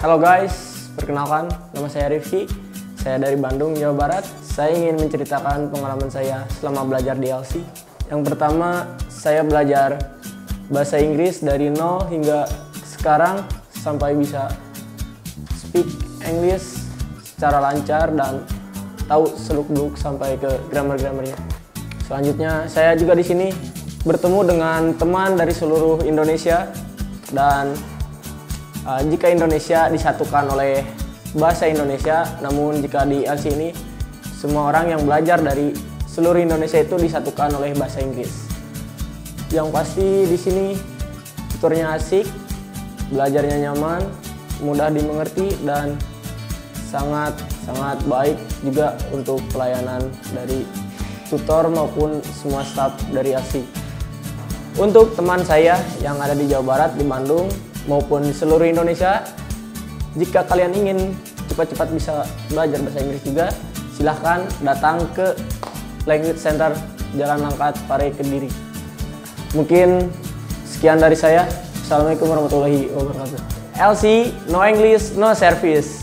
Halo guys, perkenalkan nama saya Rifki. Saya dari Bandung, Jawa Barat. Saya ingin menceritakan pengalaman saya selama belajar di LC. Yang pertama, saya belajar bahasa Inggris dari nol hingga sekarang sampai bisa speak English secara lancar dan tahu seluk-beluk sampai ke grammar-grammarnya. Selanjutnya, saya juga di sini bertemu dengan teman dari seluruh Indonesia dan jika Indonesia disatukan oleh bahasa Indonesia, namun jika di LC ini semua orang yang belajar dari seluruh Indonesia itu disatukan oleh bahasa Inggris. Yang pasti di sini tuturnya asik, belajarnya nyaman, mudah dimengerti dan sangat baik juga untuk pelayanan dari tutor maupun semua staf dari LC. Untuk teman saya yang ada di Jawa Barat, di Bandung, maupun seluruh Indonesia, jika kalian ingin cepat-cepat bisa belajar bahasa Inggris juga, silahkan datang ke Language Center Jalan Langkat, Pare, Kediri. Mungkin sekian dari saya. Assalamualaikum warahmatullahi wabarakatuh. LC, no English, no service.